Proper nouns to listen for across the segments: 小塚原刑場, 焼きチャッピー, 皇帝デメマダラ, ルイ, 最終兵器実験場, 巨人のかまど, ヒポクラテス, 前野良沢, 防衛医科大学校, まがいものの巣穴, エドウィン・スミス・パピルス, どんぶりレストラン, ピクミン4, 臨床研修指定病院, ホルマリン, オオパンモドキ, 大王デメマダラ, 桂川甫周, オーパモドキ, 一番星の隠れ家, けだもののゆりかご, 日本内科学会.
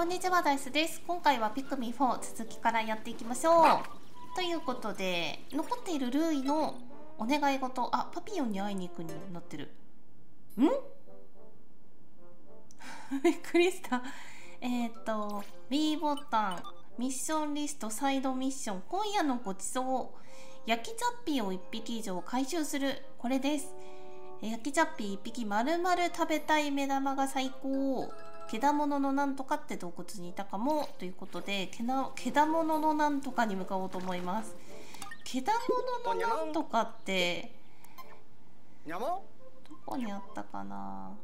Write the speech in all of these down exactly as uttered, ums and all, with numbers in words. こんにちは、ダイスです。今回はピクミンフォー続きからやっていきましょうということで、残っているルイのお願い事、あ、パピオンに会いに行くになってるんびっくりした。えっと B ボタン、ミッションリスト、サイドミッション、今夜のごちそう、焼きチャッピーをいっぴき以上回収する、これです。焼きチャッピーいっぴき丸々食べたい目玉が最高、けだもののなんとかって洞窟にいたかもということで、けなけだもののなんとかに向かおうと思います。けだもののなんとかってどこにあったかな。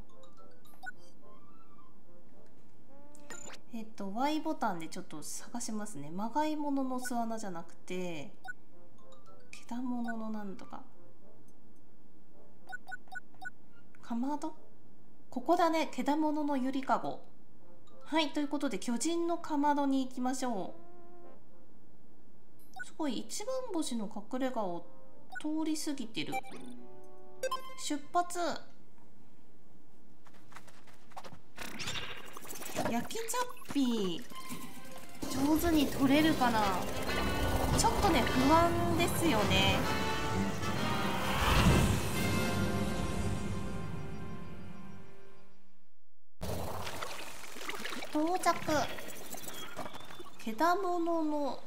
えっと Y ボタンでちょっと探しますね。まがいものの巣穴じゃなくて、けだもののなんとか、かまど、ここだね。けだもののゆりかご。はい、ということで巨人のかまどに行きましょう。すごい、一番星の隠れ家を通り過ぎてる。出発。焼きチャッピー上手に取れるかな。ちょっとね、不安ですよね。到着。けだものの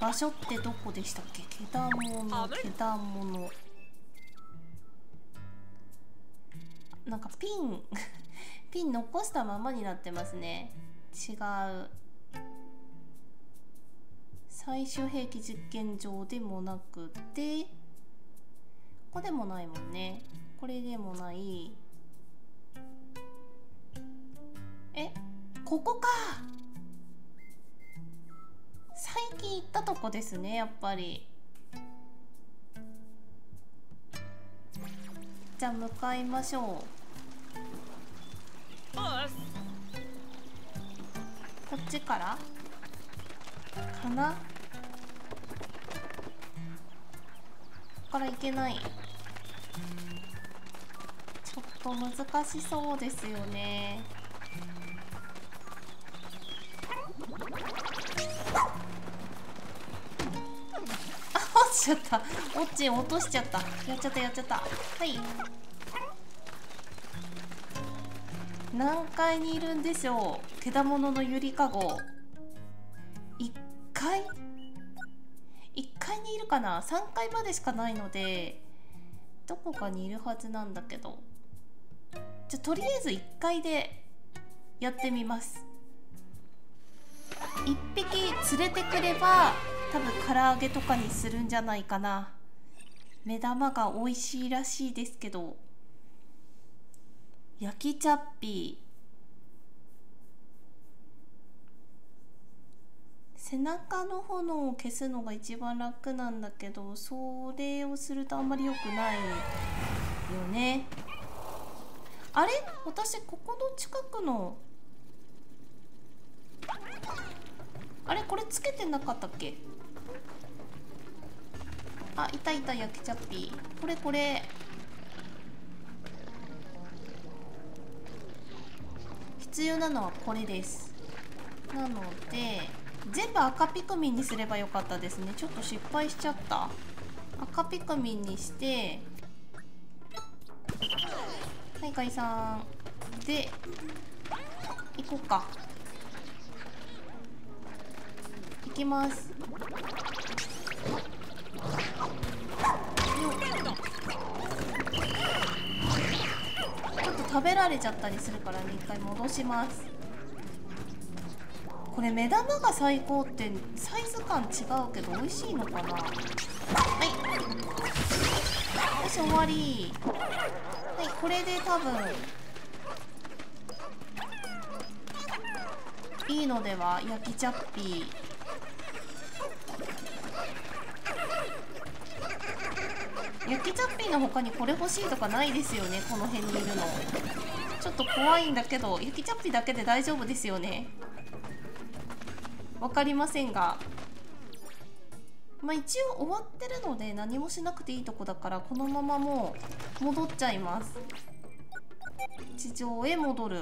場所ってどこでしたっけ。けだもの、けだもの、なんかピンピン残したままになってますね。違う、最終兵器実験場でもなくて、ここでもないもんね。これでもない。え、ここか。最近行ったとこですね、やっぱり。じゃあ向かいましょう。こっちからかな。ここから行けない。ちょっと難しそうですよね。落ちちゃった。オッチン落としちゃった。やっちゃったやっちゃった。はい、何階にいるんでしょう。けだもののゆりかごいっかい ?いっ 階にいるかな。さんがいまでしかないので、どこかにいるはずなんだけど、じゃあとりあえずいっかいでやってみます。いっぴき連れてくれば多分唐揚げとかにするんじゃないかな。目玉が美味しいらしいですけど。焼きチャッピー、背中の炎を消すのが一番楽なんだけど、それをするとあんまり良くないよね。あれ、私ここの近くのあれ、これつけてなかったっけ。あ、いたいた、焼きチャッピー。これこれ。必要なのはこれです。なので、全部赤ピクミンにすればよかったですね。ちょっと失敗しちゃった。赤ピクミンにして、はい、解散。で、行こうか。いきます。ちょっと食べられちゃったりするからね、一回戻します。これ目玉が最高ってサイズ感違うけど美味しいのかな。はい、よし、終わり。はい、これで多分いいのでは。焼きチャッピー、焼きチャッピーの他にこれ欲しいとかないですよね、この辺にいるの。ちょっと怖いんだけど、焼きチャッピーだけで大丈夫ですよね。わかりませんが、まあ一応終わってるので何もしなくていいとこだから、このままもう戻っちゃいます。地上へ戻る。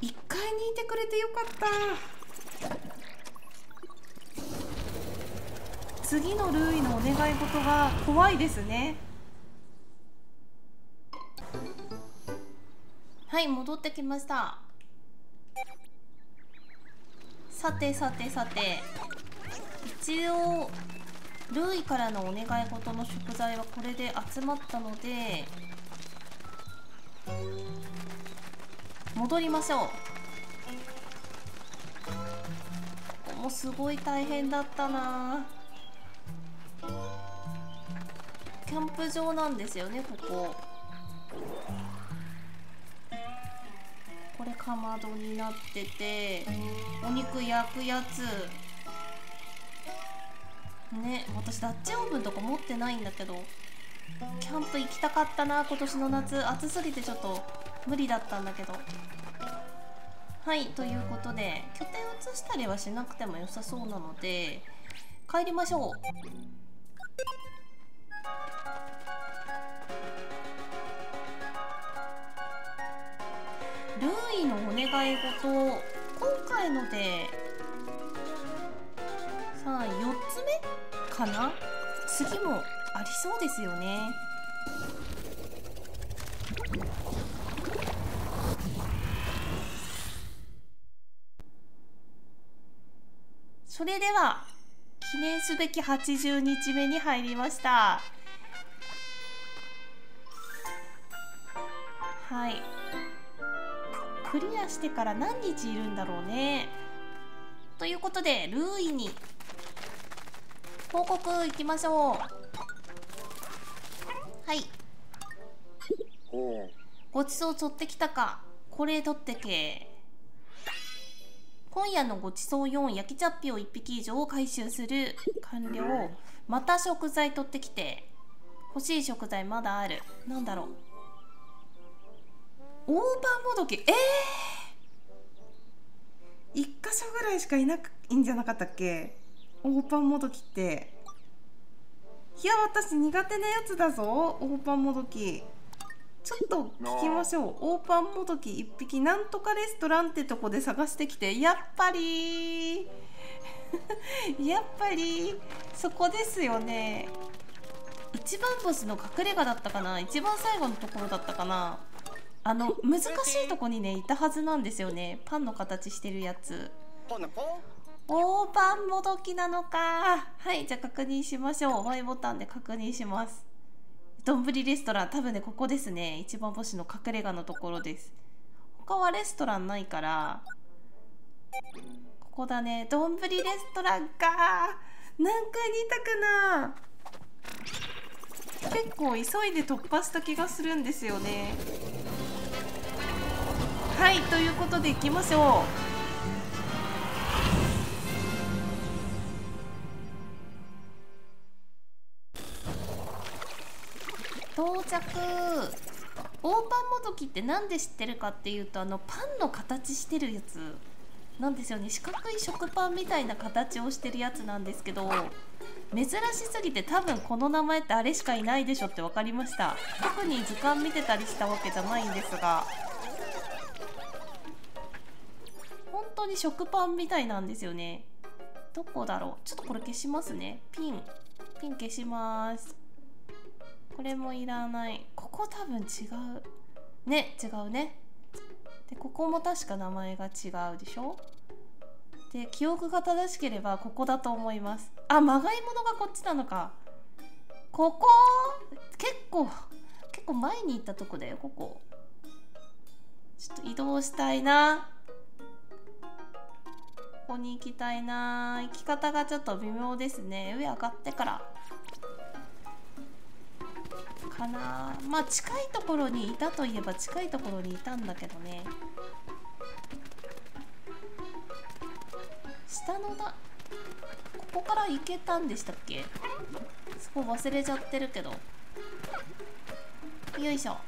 いっかいにいてくれてよかった。次のルーイのお願い事が怖いですね。はい、戻ってきました。さてさてさて、一応ルーイからのお願い事の食材はこれで集まったので戻りましょう。ここもすごい大変だったな。キャンプ場なんですよね、ここ。これかまどになってて、お肉焼くやつね。私ダッチオーブンとか持ってないんだけど、キャンプ行きたかったな今年の夏。暑すぎてちょっと無理だったんだけど。はい、ということで拠点移したりはしなくても良さそうなので帰りましょう。ルーイのお願い事、今回のでさあよっつめかな。次もありそうですよね。それでは記念すべきはちじゅうにちめに入りました。はい、クリアしてから何日いるんだろうね。ということでルーイに報告行きましょう。はい。ごちそう取ってきたか。これ取ってけ。今夜のごちそうよん、焼きチャッピをいっぴき以上回収する。完了。また食材取ってきて。欲しい食材まだある。なんだろう。大葉もどき。ええー、いっか所ぐらいしかいなくいいんじゃなかったっけ、大パンもどきって。いや私苦手なやつだぞ大パンもどき。ちょっと聞きましょう。大パンもどきいっぴきなんとかレストランってとこで探してきて。やっぱりやっぱりそこですよね。一番星の隠れ家だったかな、一番最後のところだったかな。あの難しいとこにねいたはずなんですよね、パンの形してるやつ。大パンもどきなのか。はい、じゃあ確認しましょう。 Y ボタンで確認します。どんぶりレストラン、多分ねここですね。一番星の隠れ家のところです。他はレストランないからここだね。どんぶりレストランか。何回にいたかな。結構急いで突破した気がするんですよね。はい、ということで行きましょう。到着。大パンもどきってなんで知ってるかっていうと、あのパンの形してるやつなんですよね。四角い食パンみたいな形をしてるやつなんですけど、珍しすぎて多分この名前ってあれしかいないでしょって分かりました。特に図鑑見てたりしたわけじゃないんですが、本当に食パンみたいなんですよね。どこだろう。ちょっとこれ消しますね。ピンピン消します。これもいらない。ここ多分違うね。違うね。でここも確か名前が違うでしょ。で記憶が正しければここだと思います。あ、まがいものがこっちなのか。ここ結構結構前に行ったとこだよ。ここちょっと移動したいな。ここに行きたいな。行き方がちょっと微妙ですね。上上がってからかな。まあ近いところにいたといえば近いところにいたんだけどね。下のだ、ここから行けたんでしたっけ。そこ忘れちゃってるけど。よいしょ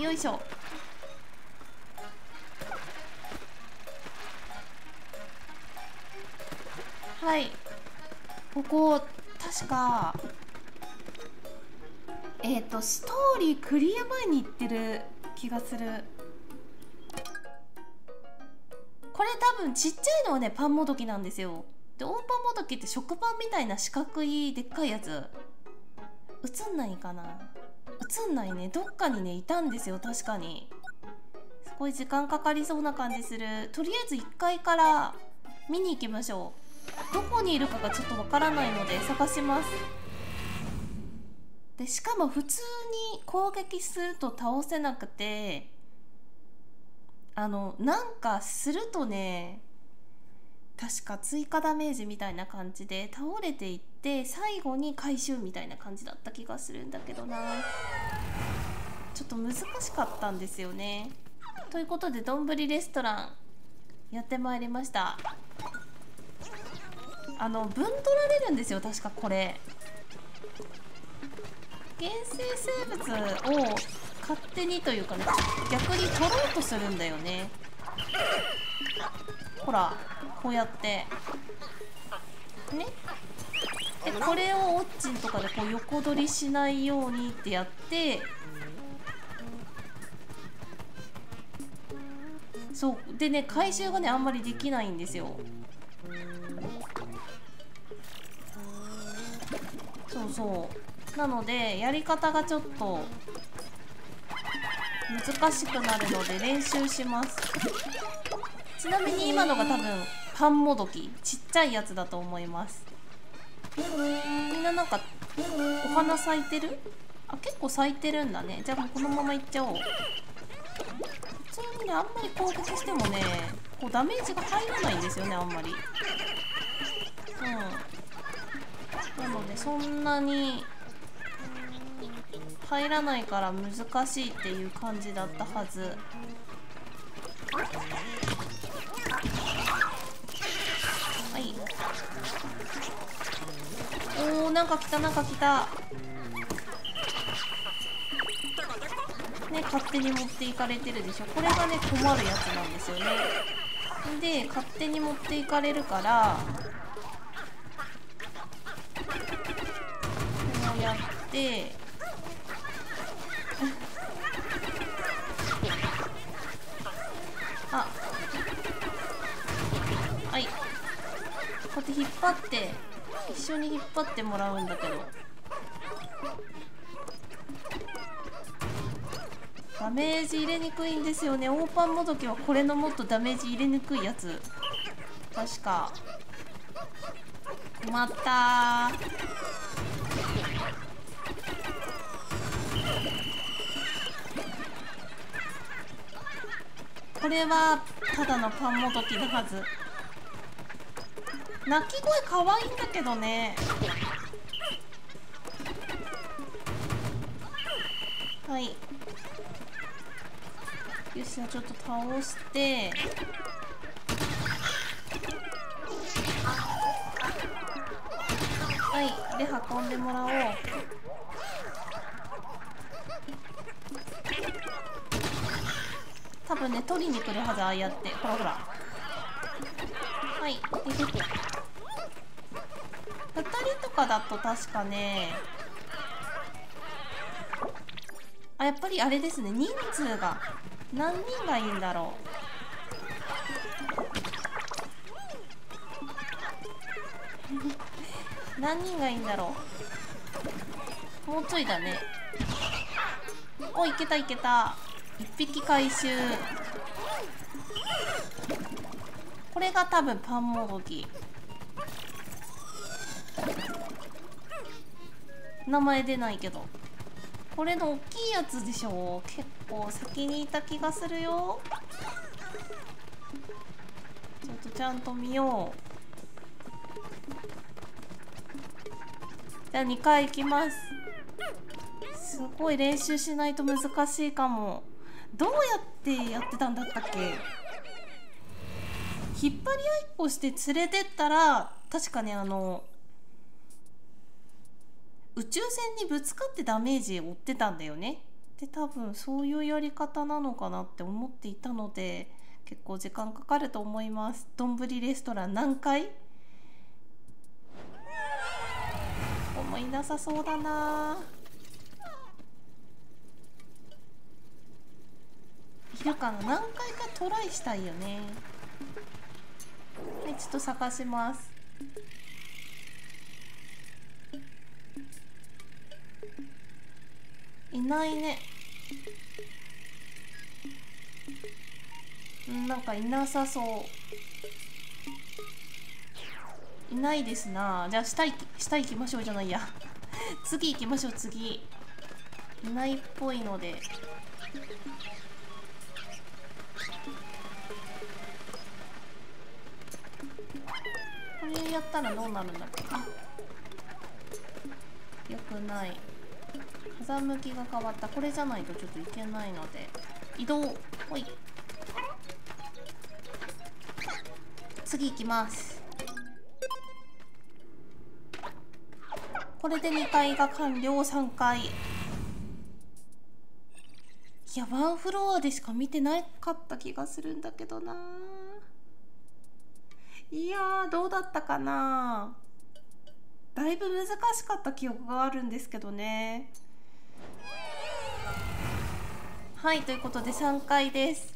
よいしょ。はい、ここ確かえっとストーリークリア前に行ってる気がする。これ多分ちっちゃいのはねパンもどきなんですよ。で大パンもどきって食パンみたいな四角いでっかいやつ、映んないかな、映んないね。どっかにねいたんですよ確かに。すごい時間かかりそうな感じする。とりあえずいっかいから見に行きましょう。どこにいるかがちょっとわからないので探します。でしかも普通に攻撃すると倒せなくて、あのなんかするとね確か追加ダメージみたいな感じで倒れていって最後に回収みたいな感じだった気がするんだけどな。ちょっと難しかったんですよね。ということでどんぶりレストランやってまいりました。あの分取られるんですよ確かこれ。原生生物を勝手にというかね逆に取ろうとするんだよね。ほらこうやってね。でこれをオッチンとかでこう横取りしないようにってやって、そうでね回収がねあんまりできないんですよ。そうそうなのでやり方がちょっと難しくなるので練習します。ちなみに今のが多分パンもどきちっちゃいやつだと思います。みんななんかお花咲いてる？あ結構咲いてるんだね。じゃあもうこのままいっちゃおう。普通にねあんまり攻撃してもねこうダメージが入らないんですよねあんまり。うんなのでそんなに入らないから難しいっていう感じだったはず。はいおーなんか来たなんか来たね。勝手に持っていかれてるでしょ。これがね困るやつなんですよね。で勝手に持っていかれるからこうやってあはいこうやって引っ張って一緒に引っ張ってもらうんだけどダメージ入れにくいんですよね。大パンもどきはこれのもっとダメージ入れにくいやつ確か。困ったー。これはただのパンもどきのはず。鳴き声可愛いんだけどね。はいよし、じゃあちょっと倒してはいで運んでもらおう。多分ね取りに来るはずああやってほらほらはいふたりとかだと確かねあやっぱりあれですね人数が何人がいいんだろう何人がいいんだろう。もうちょいだね。おいけたいけたいっぴき回収。これが多分パンもどき名前出ないけどこれの大きいやつでしょ。結構先にいた気がするよ。ちょっとちゃんと見よう。じゃあにかい行きます。すごい練習しないと難しいかも。どうやってやってたんだったっけ。引っ張り合いっこして連れてったら確かねあの宇宙船にぶつかってダメージを負ってたんだよね。で多分そういうやり方なのかなって思っていたので結構時間かかると思います。どんぶりレストラン何回思いなさそうだな。だから何回かトライしたいよね。はい、ちょっと探します。いないね。なんかいなさそう。いないですな。じゃあ下行き、下行きましょうじゃないや次行きましょう。次いないっぽいので、これやったらどうなるんだっけ。あ、よくない。風向きが変わった。これじゃないとちょっといけないので移動。ほい、次行きます。これでにかいが完了。さんかい、いやワンフロアでしか見てなかった気がするんだけどな。いやー、どうだったかな。だいぶ難しかった記憶があるんですけどね。はい、ということでさんかいです。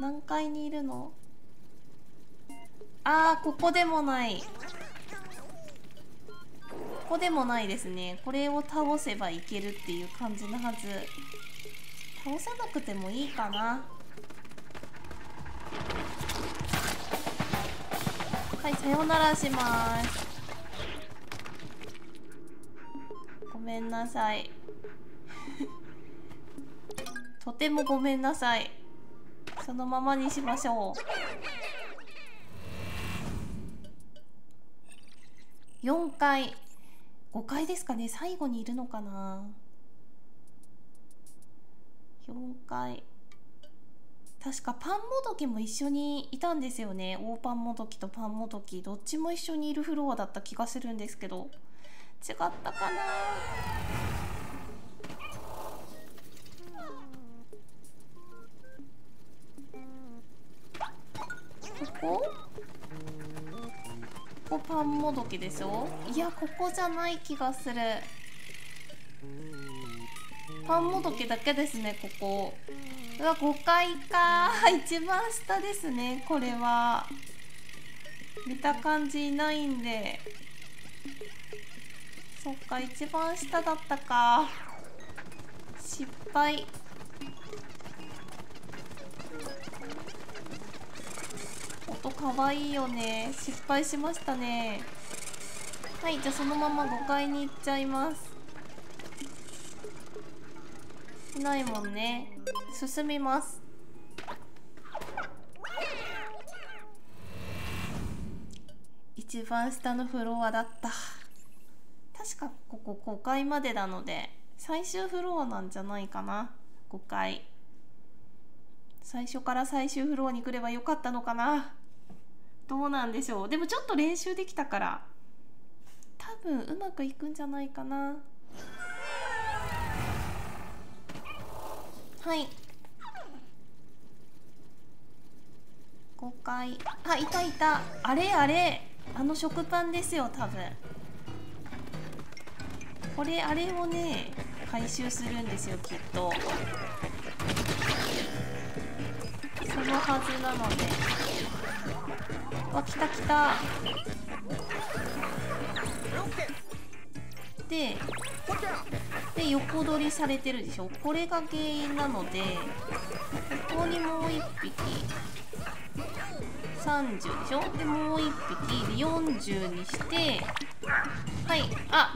何階にいるの。あー、ここでもない、ここでもないですね。これを倒せばいけるっていう感じのはず。倒さなくてもいいかな。はい、さよならします。ごめんなさいとてもごめんなさい。そのままにしましょう。よんかい、ごかいですかね。最後にいるのかな。よんかい、確かパンもどきも一緒にいたんですよね。大パンもどきとパンもどきどっちも一緒にいるフロアだった気がするんですけど、違ったかな。ここ、ここパンもどきでしょ。いや、ここじゃない気がする。パンもどきだけですね、ここ。うわ、ごかいかー、一番下ですね。これは見た感じいないんで、そっか、一番下だったか。失敗。音かわいいよね。失敗しましたね。はい、じゃあそのままごかいに行っちゃいます。いないもんね。進みます。一番下のフロアだった。確かここごかいまでなので最終フロアなんじゃないかな。ごかい、最初から最終フロアに来ればよかったのかな。どうなんでしょう。でもちょっと練習できたから多分うまくいくんじゃないかな。はい。ごかい。あ、いたいた。あれあれ。あの食パンですよ、多分。これ、あれをね、回収するんですよ、きっと。そのはずなので。わ、来た来た。で、で横取りされてるでしょ。これが原因なので、ここにもういっぴきさんじゅうでしょ。でもういっぴきでよんじゅうにして、はい、あ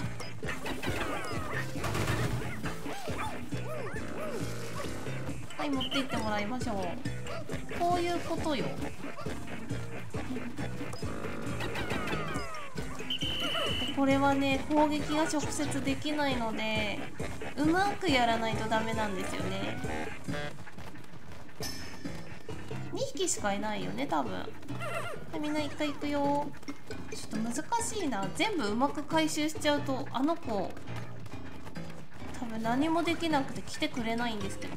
はい、持っていってもらいましょう。こういうことよ。これはね、攻撃が直接できないのでうまくやらないとダメなんですよね。にひきしかいないよね、多分。で、みんな一回行くよ。ちょっと難しいな。全部うまく回収しちゃうとあの子多分何もできなくて来てくれないんですけど。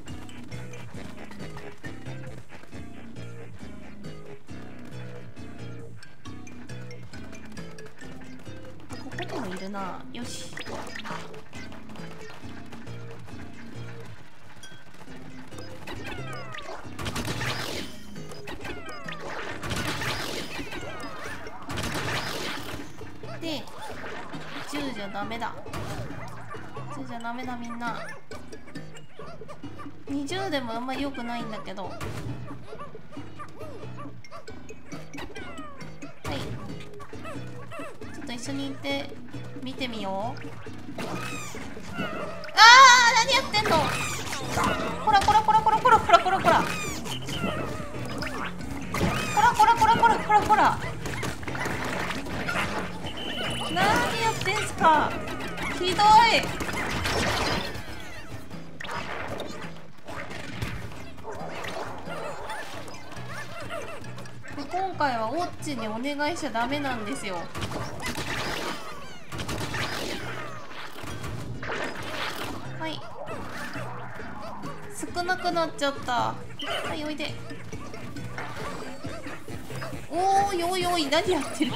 いるな。よし、ダメだ。それじゃダメだみんな。にじゅうでもあんま良くないんだけど。はい。ちょっと一緒にいて見てみよう。あー、何やってんの。こらこらこらこらこらこらこらこら。こらこらこらこらこらこら。何やってんすか。ひどい。今回はオッチにお願いしちゃダメなんですよ。はい。少なくなっちゃった。はい、おいで。おーいおいおい、何やってる。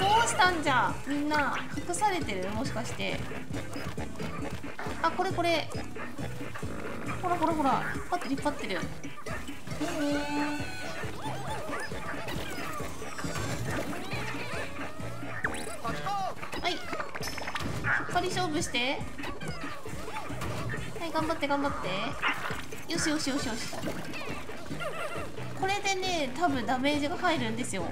どうしたんじゃみんな。隠されてるもしかして。あ、これこれ。ほらほらほら。引っ張ってる引っ張ってる。へえ。引っ張り勝負して。はい頑張って頑張って。よしよしよしよし。これでね多分ダメージが入るんですよ。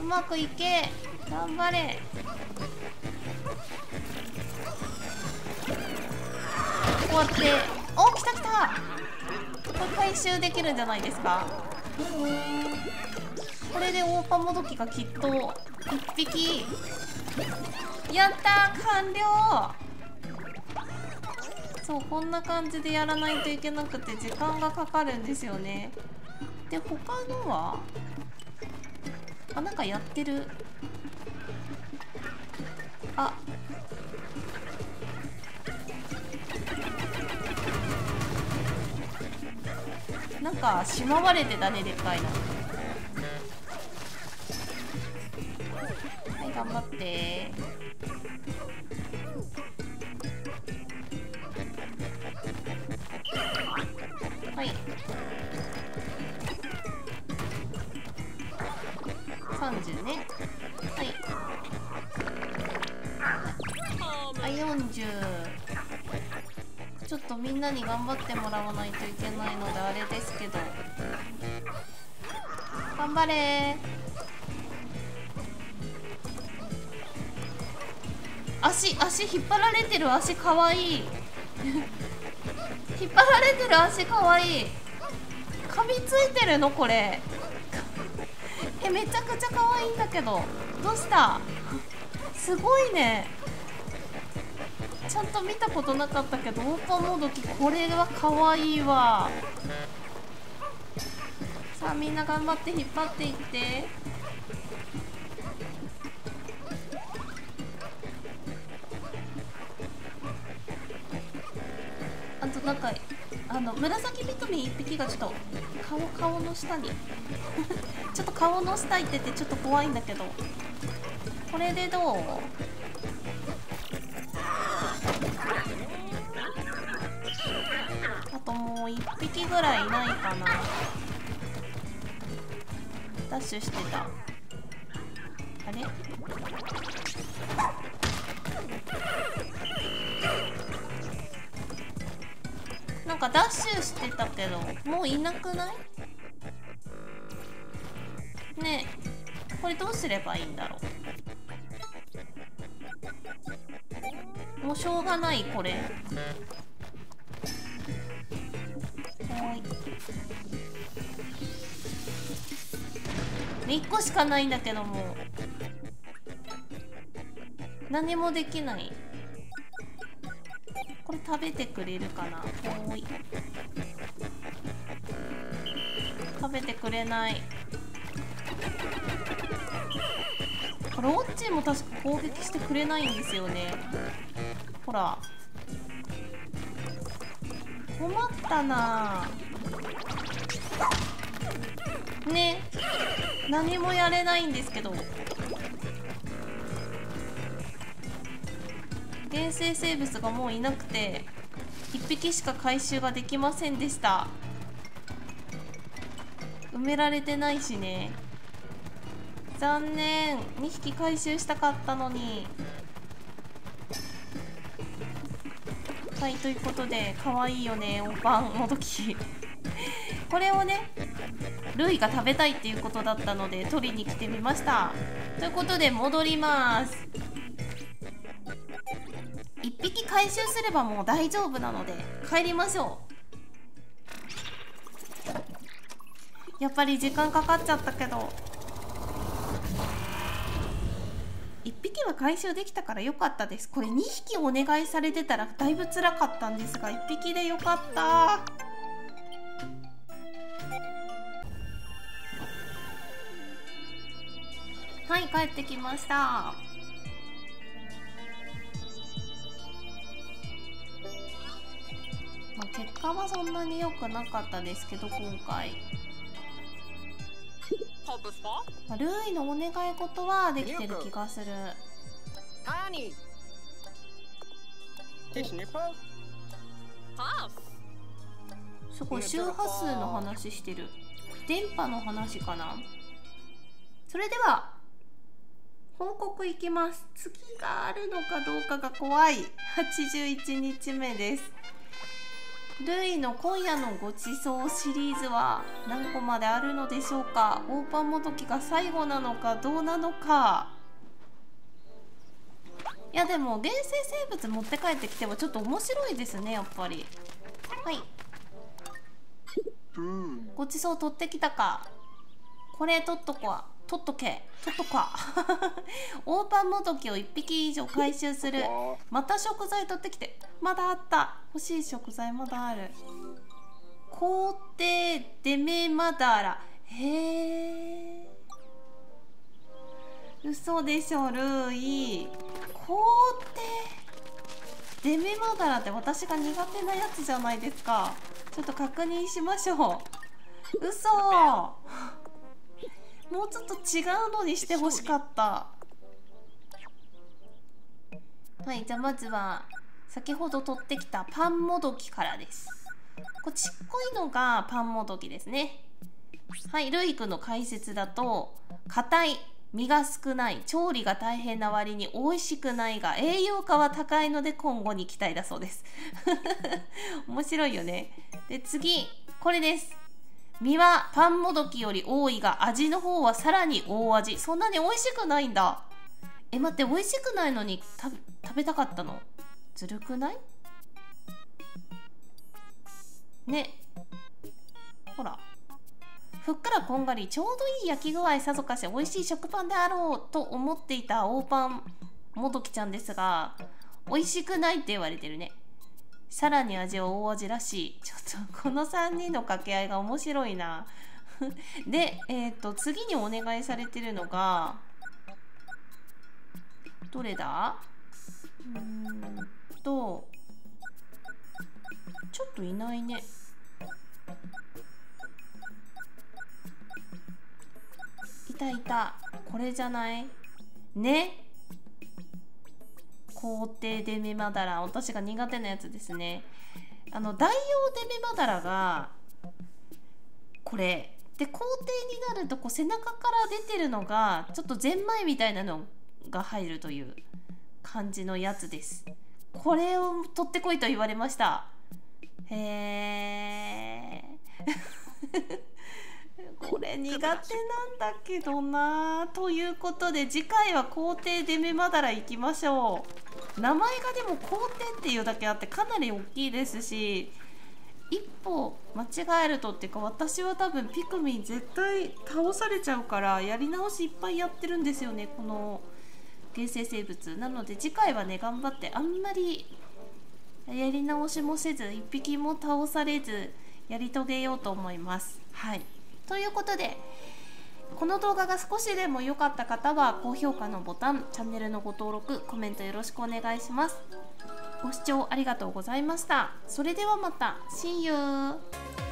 うまくいけ。頑張れ。こうやって。お、来た来た。これ回収できるんじゃないですか。これでオーパモドキがきっといっぴき。やったー、完了。そう、こんな感じでやらないといけなくて時間がかかるんですよね。で他のはあ、なんかやってる。あ、なんかしまわれてたね、でっかいの。はい頑張って。はい、さんじゅうね。はい、あ、よんじゅう。ちょっとみんなに頑張ってもらわないといけないのであれですけど、頑張れー。足足引っ張られてる。足かわいい。引っ張られてる足かわいい。噛みついてるのこれ。え、めちゃくちゃかわいいんだけど。どうした。すごいね。ちゃんと見たことなかったけどオーパモドキ、これはかわいいわ。さあみんな頑張って引っ張っていって。なんかあの紫ピクミンいっぴきがちょっと顔顔の下にちょっと顔の下行っててちょっと怖いんだけど、これでどう。あともういっぴきぐらいいないかな。ダッシュしてた。あれなんかダッシュしてたけどもういなくないねえ。これどうすればいいんだろう。もうしょうがないこれ。はいいっこしかないんだけどもう何もできない。これ食べてくれるかな。おい食べてくれない。これオッチーも確か攻撃してくれないんですよね。ほら困ったなね。何もやれないんですけど。原生生物がもういなくていっぴきしか回収ができませんでした。埋められてないしね。残念。にひき回収したかったのに。体ということで、可愛いよね、おばんの時これをね、ルイが食べたいっていうことだったので取りに来てみました。ということで戻ります。いっぴき回収すればもう大丈夫なので帰りましょう。やっぱり時間かかっちゃったけどいっぴきは回収できたから良かったです。これにひきお願いされてたらだいぶ辛かったんですが、いっぴきで良かった。はい、帰ってきました。まあ、結果はそんなに良くなかったですけど今回、まあ、ルーイのお願い事はできてる気がする。すごい周波数の話してる。電波の話かな。それでは報告いきます。次があるのかどうかが怖い。はちじゅういちにちめです。ルイの今夜のごちそうシリーズは何個まであるのでしょうか。オーパンもどきが最後なのかどうなのか。いやでも原生生物持って帰ってきてもちょっと面白いですねやっぱり。はい、うん、ごちそう取ってきたか。これ取っとこわ取っとけ取っとかオーパンもどきをいっぴき以上回収する。また食材取ってきて。まだあった、欲しい食材まだある。皇帝デメマダラ、へえ、嘘でしょルーイ。皇帝デメマダラって私が苦手なやつじゃないですか。ちょっと確認しましょう。嘘もうちょっと違うのにしてほしかった。はい、じゃあまずは先ほど取ってきたパンもどきからです。こちっこいのがパンもどきですね。はい、ルイくんの解説だと硬い、身が少ない、調理が大変な割に美味しくないが栄養価は高いので今後に期待だそうです面白いよね。で次これです。身はパンもどきより多いが味の方はさらに大味。そんなに美味しくないんだ。え、待って、美味しくないのに食べ、食べたかったのずるくないね。ほら、ふっくらこんがりちょうどいい焼き具合さぞかし美味しい食パンであろうと思っていた大パンもどきちゃんですが、美味しくないって言われてるね。さらに味は大味らしい。ちょっとこのさんにんの掛け合いが面白いなで、えー、と次にお願いされてるのがどれだ。うーんとちょっといないね。いたいた、これじゃないね。皇帝デメマダラ、私が苦手なやつですね。あの大王デメマダラがこれで、皇帝になるとこう背中から出てるのがちょっとゼンマイみたいなのが入るという感じのやつです。これを取ってこいと言われました。へえこれ苦手なんだけどな。ということで次回は皇帝デメマダラいきましょう。名前がでも皇帝っていうだけあってかなり大きいですし、一歩間違えるとっていうか、私は多分ピクミン絶対倒されちゃうからやり直しいっぱいやってるんですよねこの原生生物。なので次回はね頑張ってあんまりやり直しもせずいっぴきも倒されずやり遂げようと思います。はいということで、この動画が少しでも良かった方は高評価のボタン、チャンネルのご登録、コメントよろしくお願いします。ご視聴ありがとうございました。それではまた。See you!